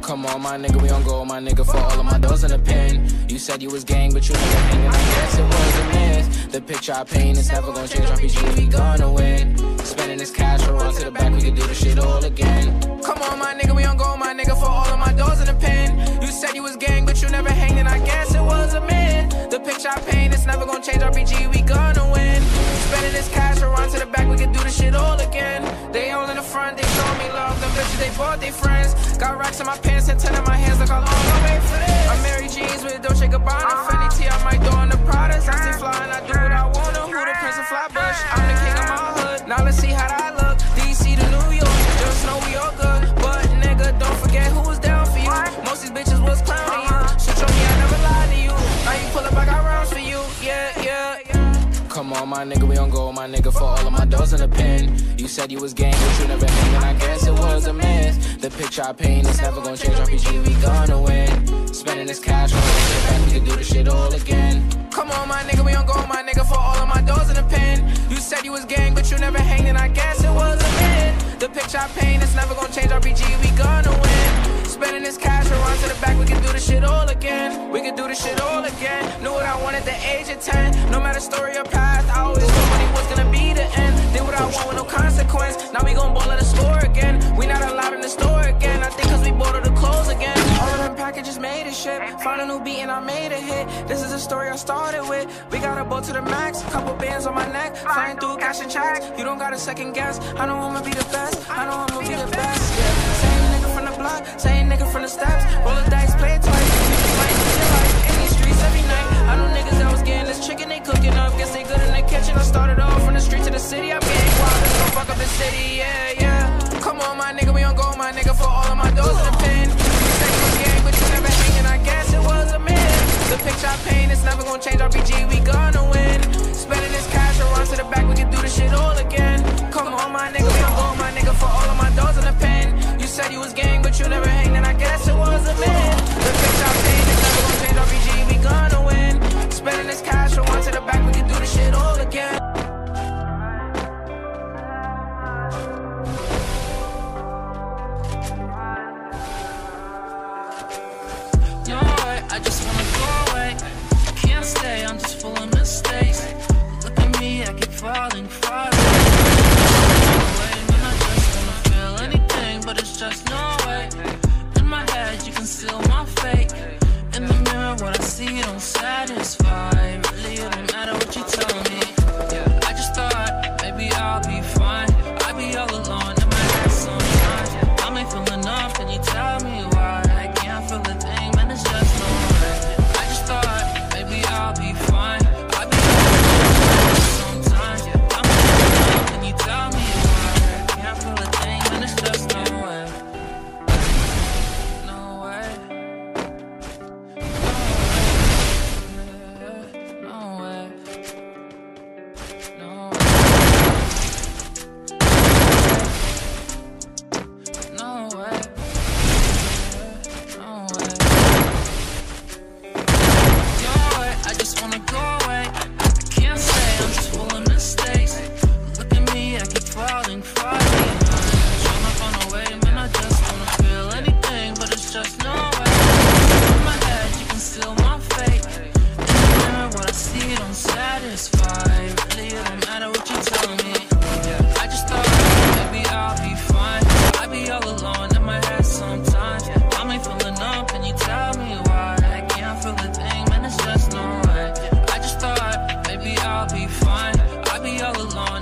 Come on, my nigga, we on go, my nigga, for all of my doors in the pen. You said you was gang, but you never hanging. I guess it was a mess. The picture I paint is never gonna change. RPG, we gonna win. Spending this cash, roll on to the back, we can do this shit all again. Come on, my nigga, we on go, my nigga, for all of my doors in the pen. You said you was gang, but you never hanging. I guess it was a mess. The picture I paint is never gonna change. RPG, we gonna win. Spending this cash, roll on to the back, we can do this shit all again. They all in the front, they show me love. Them bitches, they bought their friends. Got racks in my pants and 10 in my hands, like I'm on my way for this. I'm Mary Jeans with Dolce & Gabbana, Fendi T, I might throw on the Prada. Since they flying, I do what I wanna. Who the Prince of Flatbush? I'm the king of my hood. Now let's see how I look. DC to New York, just know we all good. But nigga, don't forget who was down for you. Most these bitches was clowning you. Shit on me, I never lied to you. Now you pull up, I got rounds for you. Come on, my nigga, we on go, my nigga, for all of my doors in the pen. You said you was gang, but you never hangin'. I guess it was a mess. The picture I paint is never gonna change. RPG, we gonna win. Spending this cash on the back, we can do this shit all again. Come on, my nigga, we on go, my nigga, for all of my doors in the pen. You said you was gang, but you never hangin'. I guess it was a mess. The picture I paint is never gonna change. RPG, we gonna win. Spending this cash around to the back, we can do this shit all again. We can do this shit all again. Knew what I wanted at the age of 10. No matter story or past, I always knew what it was gonna be the end. Did what I want with no consequence. Now we gon' ball at the store again. We not allowed in the store again. I think cause we bought her the clothes again. All of them packages made a ship. Found a new beat and I made a hit. This is a story I started with. We got a boat to the max. Couple bands on my neck. Flying through cash and checks. You don't gotta second guess. I know I'ma be the best. I know I'ma be the best. Yeah. Same nigga from the block. Same nigga from the steps. Roll the dice, play it twice. In these streets every night. I know niggas that was getting this chicken, they cooking up. Guess they good in the kitchen. I started off from the street to the city. I'm getting wild, let's go fuck up the city, yeah, yeah. Come on, my nigga, we on go, my nigga, for all of my doors in the pen. You said you was gang, but you never hanging. I guess it was a man. The picture I paint is never gonna change. RPG, we gonna win. Spending this cash around to the back, we can do this shit all again. Come on, my nigga, we on go, my nigga, for all of my doors in the pen. You said you was gang, but you never hanging. I guess it was a man. The picture I paint is never gonna change. RPG, we gonna win. Spending this cash from one to the back, we can do this shit all again. You know what? I just wanna go away. I can't stay, I'm just full of mistakes. Look at me, I keep falling, falling. And I just wanna feel anything, but it's just no way. In my head, you can seal my fate. In the mirror, what I see don't satisfy. Really, it don't matter what you tell me. Yeah, I just thought maybe I'll be fine. I'll be all alone in my head sometimes. I'm ain't feeling enough, and you tell me why I can't feel a thing, man. It's just no way. I just thought maybe I'll be fine. I'll be all alone sometimes. I'm ain't feeling enough, and you tell me why I can't feel a thing, man. It's just no way. No way. All alone.